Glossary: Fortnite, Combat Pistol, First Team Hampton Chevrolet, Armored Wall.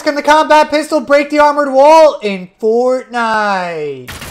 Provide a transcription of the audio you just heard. Rex, can the combat pistol break the armored wall in Fortnite?